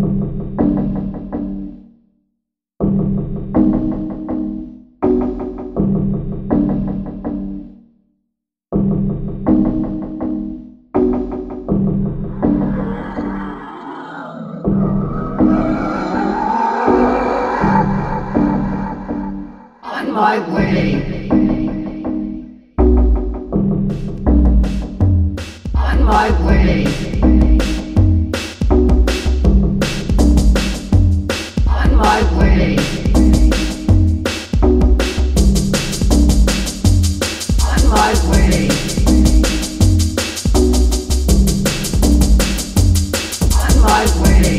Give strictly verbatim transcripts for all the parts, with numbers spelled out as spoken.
On my way. On my way. On my way. On my way. On my way.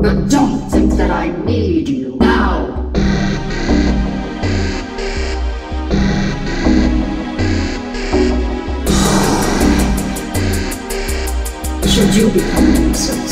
But don't think that I need you now. Should you become a nuisance?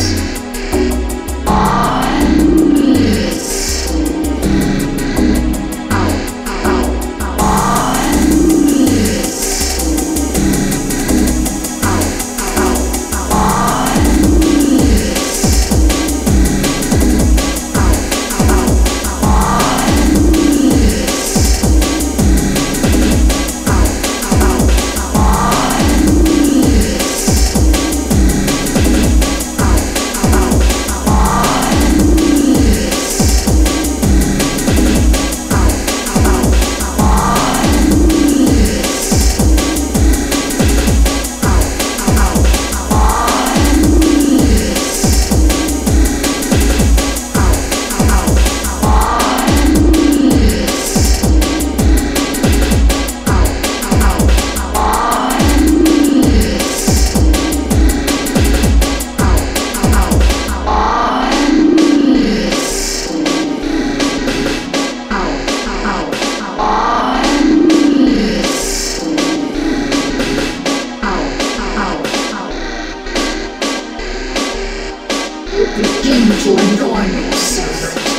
Begin to enjoy yourself.